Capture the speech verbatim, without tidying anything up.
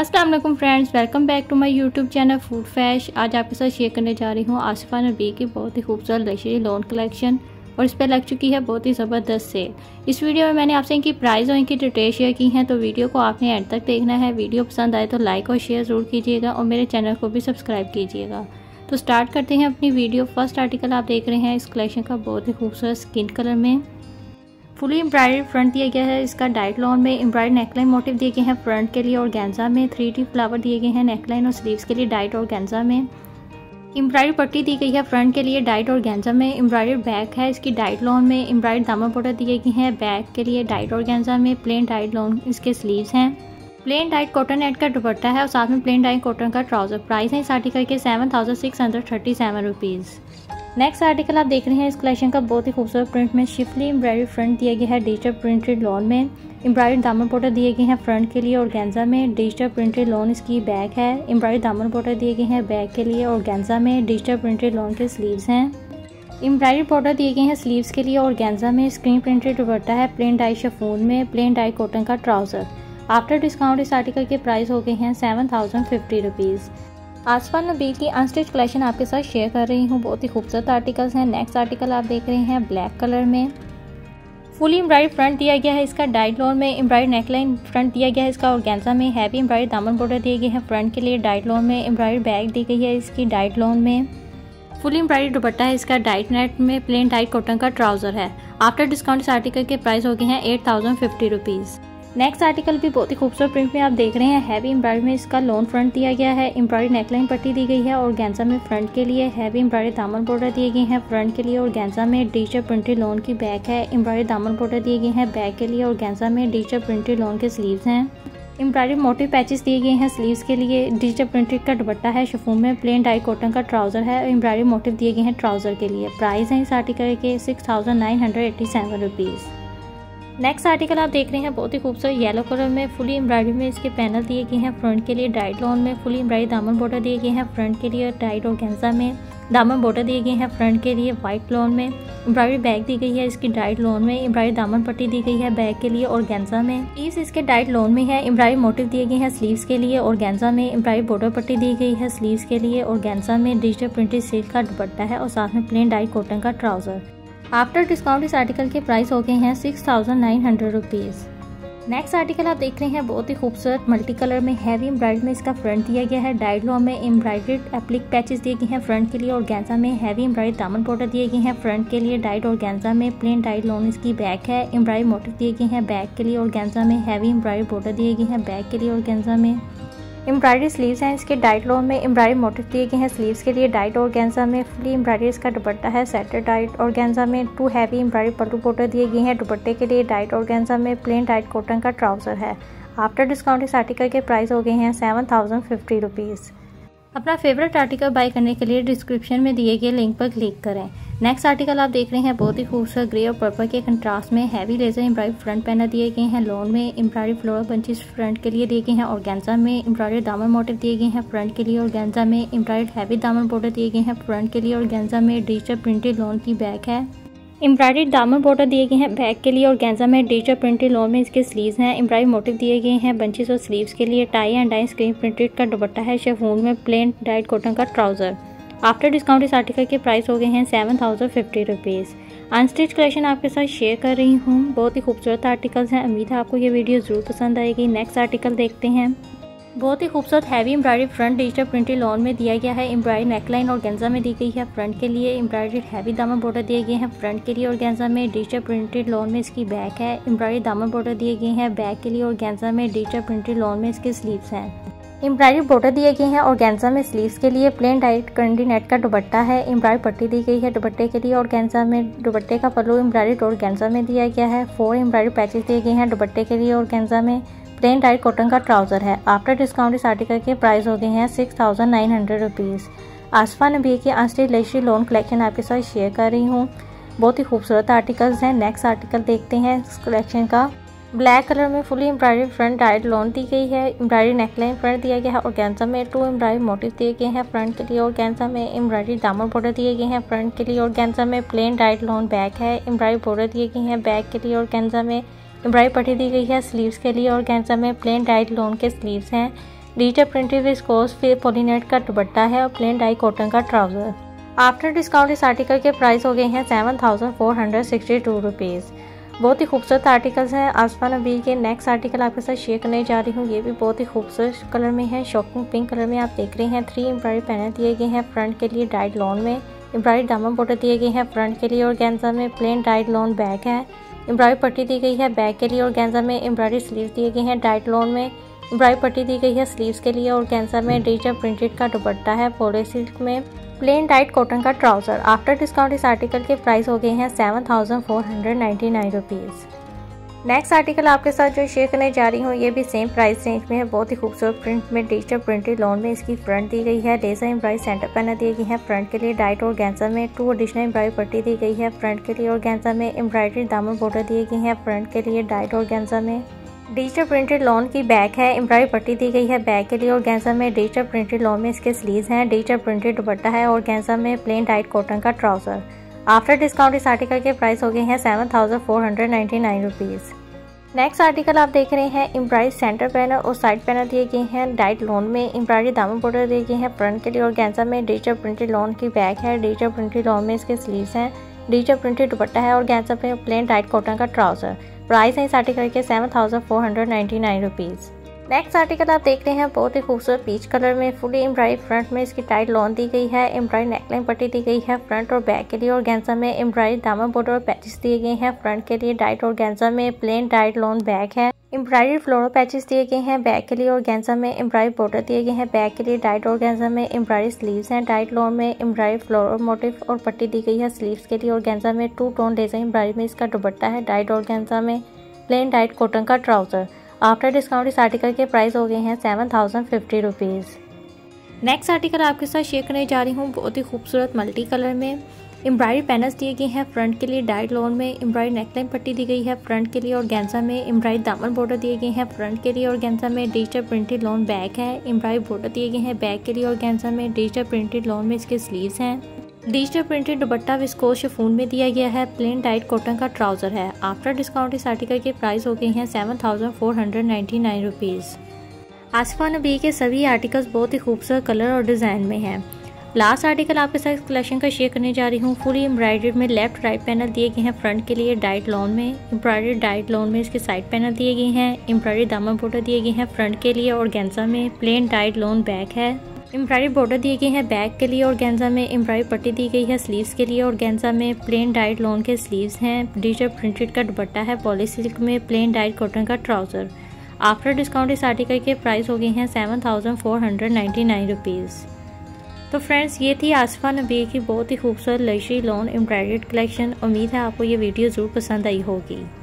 अस्सलाम वालेकुम friends, welcome back to my YouTube channel food fash. आज आपके साथ शेयर करने जा रही हूँ आसिफा नबील की बहुत ही खूबसूरत लग्जरी लॉन कलेक्शन और इस पर लग चुकी है बहुत ही ज़बरदस्त सेल। इस वीडियो में मैंने आपसे इनकी प्राइस और इनकी डिटेल शेयर की हैं, तो वीडियो को आपने एंड तक देखना है। वीडियो पसंद आए तो लाइक और शेयर ज़रूर कीजिएगा और मेरे चैनल को भी सब्सक्राइब कीजिएगा। तो स्टार्ट करते हैं अपनी वीडियो। फर्स्ट आर्टिकल आप देख रहे हैं इस कलेक्शन का बहुत ही खूबसूरत स्किन कलर में फुली एम्ब्रॉयडरी फ्रंट दिया गया है। इसका डाइट लॉन में एम्ब्रॉयडरी नेकलाइन मोटिव दिए गए हैं फ्रंट के लिए और गेंजा में थ्री डी फ्लावर दिए गए हैं नेकलाइन और स्लीव्स के लिए डाइट और गेंजा में। एम्ब्रॉयडरी पट्टी दी गई है फ्रंट के लिए डाइट और गेंजा में। एम्ब्रॉयडरी बैक है, इसकी डाइट लॉन में एम्ब्रॉयडरी दामन बॉर्डर दिए गए हैं बैक के लिए डाइट और गेंजा में। प्लेन डाइट लॉन इसके स्लीव्स हैं। प्लेन डाइट कॉटन नेट का दुपट्टा है और साथ में प्लेन डाइट कॉटन का ट्राउजर। प्राइस है इस आर्टिकल के seven thousand six hundred thirty seven rupees. Next article आप देख रहे हैं इस कलेक्शन का बहुत ही खूबसूरत प्रिंट में शिफली एम्ब्रॉयडरी फ्रंट दिया गया है डिजिटल प्रिंटेड लॉन में। एम्ब्रॉयडरी दामन बॉर्डर दिए गए हैं फ्रंट के लिए और गेंजा में। डिजिटल प्रिंटेड लॉन इसकी बैक है, एम्ब्रॉयडरी दामन बॉर्डर दिए गए हैं बैक के लिए और गेंजा में। डिजिटल प्रिंटेड लॉन के स्लीव्स हैं, एम्ब्रॉयडरी बॉर्डर दिए गए हैं स्लीव्स के लिए और गेंजा में। स्क्रीन प्रिंटेड दुपट्टा है प्लेन डाई शिफॉन में, प्लेन डाई कॉटन का ट्राउजर। आफ्टर डिस्काउंट इस आर्टिकल के प्राइस हो गए हैं seven thousand fifty rupees. Asifa Nabeel की अनस्टिच कलेक्शन आपके साथ शेयर कर रही हूँ, बहुत ही खूबसूरत आर्टिकल्स हैं। नेक्स्ट आर्टिकल आप देख रहे हैं ब्लैक कलर में फुली एम्ब्रॉयडरी फ्रंट दिया गया है। इसका डाइट लॉन में एम्ब्रॉयडरी नेकलाइन फ्रंट दिया गया है इसका ऑर्गेन्जा में। हैवी एम्ब्रॉयडरी दामन बॉर्डर दिए गए हैं फ्रंट के लिए डाइट लॉन में। एम्ब्रॉयडरी बैग दी गई है इसकी डाइट लॉन में। फुली एम्ब्रॉयडरी दुपट्टा है इसका डाइट नेट में, प्लेन डाइट कॉटन का ट्राउजर है। आफ्टर डिस्काउंट इस आर्टिकल के प्राइस हो गए हैं eight thousand fifty rupees. Next article भी बहुत ही खूबसूरत प्रिंट में आप देख रहे हैं हैवी एम्ब्रॉयडरी में। इसका लॉन फ्रंट दिया गया है, एम्ब्रॉयडरी नेकलाइन पट्टी दी गई है और गेंजा में फ्रंट के लिए। हैवी एम्ब्रॉयडरी दामन बॉर्डर दिए गए हैं फ्रंट के लिए और गेंजा में। डिजिटल प्रिंटेड लॉन की बैक है, एम्ब्रॉयडरी दामन बॉर्डर दिए गए हैं बैक के लिए और गेंजा में। डिजिटल प्रिंटेड लॉन के स्लीव्स हैं, एम्ब्रॉयडरी मोटिव पैचेस दिए गए हैं स्लीव्स के लिए। डिजिटल प्रिंटेड का दुपट्टा है शिफॉन में, प्लेन डाई कॉटन का ट्राउजर है और एम्ब्रॉयडरी मोटिव दिए गए हैं ट्राउजर के लिए। प्राइस है इस आर्टिकल के six thousand nine hundred eighty seven rupees. Next article आप देख रहे हैं बहुत ही खूबसूरत येलो कलर में फुली एम्ब्रॉयडरी में। इसके पैनल दिए गए हैं फ्रंट के लिए डाइट लॉन में। फुली एम्ब्रॉयडरी दामन बॉर्डर दिए गए हैं फ्रंट के लिए डाइट ऑर्गेन्जा में। दामन बॉर्डर दिए गए हैं फ्रंट के लिए वाइट लॉन में। एम्ब्रॉयडरी बैग दी गई है इसकी डाइट लॉन में। एम्ब्रॉयडरी दामन पट्टी दी गई है बैग के लिए ऑर्गेन्जा में। स्लीव्स इसके डाइट लॉन में है, एम्ब्रॉयडरी मोटिव दिए गए हैं स्लीव्स के लिए ऑर्गेन्जा में। एम्ब्रॉयडरी बॉर्डर पट्टी दी गई है स्लीव्स के लिए ऑर्गेन्जा में। डिजिटल प्रिंटेड सिल्क का दुपट्टा है और साथ में प्लेन डाइट कॉटन का ट्राउजर। आफ्टर डिस्काउंट इस आर्टिकल के प्राइस हो गए हैं six thousand nine hundred rupees. Next article आप देख रहे हैं बहुत ही खूबसूरत मल्टी कलर में हैवी एम्ब्रॉयडरी में। इसका फ्रंट दिया गया है डाइट लॉन में। एम्ब्रॉयडर्ड एप्लिक पैचेस दिए गए हैं फ्रंट के लिए और गेंजा में। हैवी एम्ब्रॉयडरी दामन बॉर्डर दिए गए हैं फ्रंट के लिए डाइट और गेंजा में। प्लेन डाइट लॉन इसकी बैक है, एम्ब्रॉयडरी मोटिव दिए गए हैं बैक के लिए और गेंजा में। हैवी एम्ब्रॉयडरी बॉर्डर दिए गए हैं बैक के लिए और गेंजा में। एम्ब्रॉयडरी स्लीव्स हैं इसके डाइट लॉन में। एम्ब्रॉयडरी मोटिव दिए गए हैं स्लीव्स के लिए डाइट ऑर्गेन्जा में। फुली एम्ब्रॉयडरी इसका दुपट्टा है सेटर डाइट ऑर्गेन्जा में। टू हैवी एम्ब्रॉयडरी पल्लू बॉर्डर दिए गए हैं दुपट्टे के लिए डाइट ऑर्गेन्जा में। प्लेन डाइट कॉटन का ट्राउजर है। आफ्टर डिस्काउंट इस आर्टिकल के प्राइस हो गए हैं सेवन थाउजेंड फिफ्टी रुपीज़। अपना फेवरेट आर्टिकल बाय करने के लिए डिस्क्रिप्शन में दिए गए लिंक पर क्लिक करें। नेक्स्ट आर्टिकल आप देख रहे हैं बहुत ही खूबसूरत ग्रे और पर्पल के कंट्रास्ट में heavy laser embroidery front panel दिए गए हैं लॉन में। एम्ब्रॉयडरी फ्लोरल बंचेस फ्रंट के लिए दिए गए हैं ऑर्गेन्जा में। एम्ब्रॉयडरी दामन मोटिव दिए गए हैं फ्रंट के लिए ऑर्गेन्जा में। एम्ब्रॉयडरी हैवी दामन बॉर्डर दिए गए हैं फ्रंट के लिए ऑर्गेन्जा में। डिजिटल प्रिंटेड लॉन की बैक है, एम्ब्रॉयडरी दामन बॉर्डर दिए गए हैं बैक के लिए ऑर्गेन्जा में। डिजिटल प्रिंटेड लॉन में इसके स्लीव्स हैं, एम्ब्रॉयडरी मोटिव दिए गए हैं बंचेस और स्लीव्स के लिए। Tie and dye screen printed का दुपट्टा है शिफॉन में, प्लेन डाइट कॉटन का ट्राउजर। आफ्टर डिस्काउंट इस आर्टिकल के प्राइस हो गए हैं seven thousand fifty rupees. Unstitched collection आपके साथ शेयर कर रही हूँ, बहुत ही खूबसूरत आर्टिकल्स हैं। उम्मीद है आपको ये वीडियो ज़रूर पसंद आएगी। नेक्स्ट आर्टिकल देखते हैं बहुत ही खूबसूरत heavy embroidery front digital printed lawn में दिया गया है। एम्ब्रॉयडरी नेकलाइन और गेंजा में दी गई है फ्रंट के लिए। एम्ब्रॉयडरी हैवी दामन बॉर्डर दिए गए हैं फ्रंट के लिए और गेंजा में। डिजिटल प्रिंटेड लॉन में इसकी बैक है, एम्ब्रॉयडरी दामन बॉर्डर दिए गए हैं बैक के लिए और गेंजा में। डिजिटल प्रिंटेड लॉन में इसके स्लीव्स हैं, एम्ब्रॉयडरी बॉर्डर दिए गए हैं ऑर्गेन्जा में। स्लीव्स के लिए प्लेन डाइट कंडी नेट का दुपट्टा है, एम्ब्रॉयडरी पट्टी दी गई है दुपट्टे के लिए ऑर्गेन्जा में। दुपट्टे का पल्लू एम्ब्रॉयडरी ऑर्गेन्जा में दिया गया है। फोर एम्ब्रॉयडरी पैचेस दिए गए हैं दुपट्टे के लिए ऑर्गेन्जा में। प्लेन डाइट कॉटन का ट्राउजर है। आफ्टर डिस्काउंट इस आर्टिकल के प्राइस हो गए हैं six thousand nine hundred rupees. Asifa Nabeel की अनस्टिच लग्जरी लॉन कलेक्शन आपके साथ शेयर कर रही हूँ, बहुत ही खूबसूरत आर्टिकल्स हैं। नेक्स्ट आर्टिकल देखते हैं इस कलेक्शन का ब्लैक कलर में fully embroidery front dyed lawn दी गई है। एम्ब्रॉयडरी नेकलाइन फ्रंट दिया गया है ऑर्गेन्जा में। टू एम्ब्रॉयडरी मोटिव दिए गए हैं फ्रंट के लिए ऑर्गेन्जा में। एम्ब्रॉयडरी दामन बॉर्डर दिए गए हैं फ्रंट के लिए ऑर्गेन्जा में। प्लेन डाइट लॉन बैक है, एम्ब्रॉयडरी बॉर्डर दिए गए हैं बैक के लिए ऑर्गेन्जा में। एम्ब्रॉयडरी पट्टी दी गई है स्लीव्स के लिए ऑर्गेन्जा में। प्लेन डाइट लॉन के स्लीव्स हैं, डिजिटल प्रिंटेड विस्कोस पॉलीनेट का दुपट्टा है और प्लेन डाई कॉटन का ट्राउजर। आफ्टर डिस्काउंट इस आर्टिकल के प्राइस हो गए हैं seven thousand four hundred sixty two. बहुत ही खूबसूरत आर्टिकल्स हैं। आसिफा नबील के नेक्स्ट आर्टिकल आपके साथ शेयर करने जा रही हूँ। ये भी बहुत ही खूबसूरत कलर में है, शॉकिंग पिंक कलर में आप देख रहे हैं। थ्री एम्ब्रॉयडरी पैनल दिए गए हैं फ्रंट के लिए डाइड लॉन में, एम्ब्रॉयडरी दामन बॉर्डर दिए गए हैं फ्रंट के लिए और ऑर्गेन्जा में, प्लेन डाइड लॉन बैक है, एम्ब्रॉयडरी पट्टी दी गई है बैक के लिए और ऑर्गेन्जा में, एम्ब्रॉयडरी स्लीव दिए गए हैं डाइड लॉन में, एम्ब्रॉयडरी पट्टी दी गई है स्लीव्स के लिए और ऑर्गेन्जा में, डिजिटल प्रिंटेड का दुपट्टा है पोलो सिल्क में, प्लेन डाइट कॉटन का ट्राउजर। आफ्टर डिस्काउंट इस आर्टिकल के प्राइस हो गए हैं seven thousand four hundred ninety nine rupees. Next article आपके साथ जो शेयर करने जा रही हूँ ये भी सेम प्राइस रेंज में है। बहुत ही खूबसूरत प्रिंट में डिजिटल प्रिंटेड लॉन में इसकी फ्रंट दी गई है, लेजर एम्ब्रॉयडरी सेंटर पैनल दी गई है फ्रंट के लिए डाइट और गैंसा में, टू एडिशनल एम्ब्रॉयडरी पट्टी दी गई है फ्रंट के लिए और गैंसा में, एम्ब्रॉयडरी दामन बॉर्डर दिए गई है फ्रंट के लिए डाइट और गैंसा में, डिजिटल प्रिंटेड लॉन की बैक है, एम्ब्रॉयडरी पट्टी दी गई है बैक के लिए और ऑर्गेन्जा में, डिजिटल प्रिंटेड लॉन में इसके स्लीव्स हैं, डिजिटल प्रिंटेड दुपट्टा है और ऑर्गेन्जा में प्लेन डाइट कॉटन का ट्राउजर। आफ्टर डिस्काउंट इस आर्टिकल के प्राइस हो गए हैं seven thousand four hundred ninety nine rupees. Next article आप देख रहे हैं एम्ब्रॉयडरी सेंटर पैनल और साइड पैनल दिए गए हैं डाइट लॉन में, एम्ब्रॉयडरी दामन बॉर्डर दिए गए हैं फ्रंट के लिए और ऑर्गेन्जा में, डिजिटल प्रिंटेड लॉन की बैक है, डिजिटल प्रिंटेड लॉन में इसके स्लीव्स हैं, डिजिटल प्रिंटेड दुपट्टा है और ऑर्गेन्जा पे प्लेन डाइट कॉटन का ट्राउजर। प्राइस है इस आर्टिकल के seven thousand four hundred ninety nine rupees. Next article आप देख रहे हैं बहुत ही खूबसूरत पीच कलर में, फुली एम्ब्रॉयडरी फ्रंट में इसकी टाइट लॉन दी गई है, एम्ब्रॉयडरी नेकलाइन पट्टी दी गई है फ्रंट और बैक के लिए और ऑर्गेन्जा में, एम्ब्रॉयडरी दामन बॉर्डर और पैचेस दिए गए हैं फ्रंट के लिए डाइट और ऑर्गेन्जा में, प्लेन डाइट लॉन बैक है, एम्ब्रॉयडरी फ्लोरल पैचेस दिए गए हैं बैक के लिए और ऑर्गेन्जा में, एम्ब्रॉयडरी बॉर्डर दिए गए हैं बैक के लिए डाइट और ऑर्गेन्जा में, एम्ब्रॉयडरी स्लीव्स हैं डाइट लॉन में, एम्ब्रॉयडरी फ्लोरल मोटिव और पट्टी दी गई है स्लीव्स के लिए और ऑर्गेन्जा में, टू टोन लेजर एम्ब्रॉयडरी में इसका दुपट्टा है डाइट और ऑर्गेन्जा में, प्लेन डाइट कॉटन का ट्राउजर। आफ्टर डिस्काउंट इस आर्टिकल के प्राइस हो गए हैं seven thousand fifty rupees. Next article आपके साथ शेयर करने जा रही हूँ बहुत ही खूबसूरत मल्टी कलर में, एम्ब्रॉयडरी पैनल्स दिए गए हैं फ्रंट के लिए डाइट लॉन में, एम्ब्रॉयडरी नेकलाइन पट्टी दी गई है फ्रंट के लिए और ऑर्गेन्जा में, एम्ब्रॉयडरी दामन बॉर्डर दिए गए हैं फ्रंट के लिए और ऑर्गेन्जा में, डिजिटल प्रिंटेड लॉन बैक है, एम्ब्रॉयडरी बॉर्डर दिए गए हैं बैक के लिए और ऑर्गेन्जा में, डिजिटल प्रिंटेड लॉन में इसके स्लीव्स हैं, डिजिटल प्रिंटेड दुपट्टा विस्कोस शिफॉन में दिया गया है, प्लेन डाइट कॉटन का ट्राउजर है। आफ्टर डिस्काउंट इस आर्टिकल के प्राइस हो गए हैं seven thousand four hundred ninety nine rupees. Asifa Nabeel के सभी आर्टिकल्स बहुत ही खूबसूरत कलर और डिज़ाइन में हैं। लास्ट आर्टिकल आपके साथ कलेक्शन का शेयर करने जा रही हूँ। फुली एम्ब्रॉयडरी में लेफ्ट राइट पैनल दिए गए हैं फ्रंट के लिए डाइट लॉन में, एम्ब्रॉयडरी डाइट लॉन में इसके साइड पैनल दिए गए हैं, एम्ब्रॉयडरी दामन बॉर्डर दिए गए हैं फ्रंट के लिए और ऑर्गेन्जा में, प्लेन डाइट लॉन बैक है, एम्ब्रॉयडरी बॉर्डर दिए गए हैं बैक के लिए और ऑर्गेन्जा में, एम्ब्रॉयडरी पट्टी दी गई है स्लीव्स के लिए और ऑर्गेन्जा में, प्लेन डाइट लॉन के स्लीव्स हैं, डिजिटल प्रिंटेड का दुपट्टा है पॉली सिल्क में, प्लेन डाइट कॉटन का ट्राउजर। आफ्टर डिस्काउंट इस आर्टिकल के प्राइस हो गए हैं seven thousand four hundred ninety nine rupees. तो फ्रेंड्स, ये थी आसिफा नबील की बहुत ही खूबसूरत लग्जरी लॉन एम्ब्रॉयडर्ड कलेक्शन। उम्मीद है आपको ये वीडियो ज़रूर पसंद आई होगी।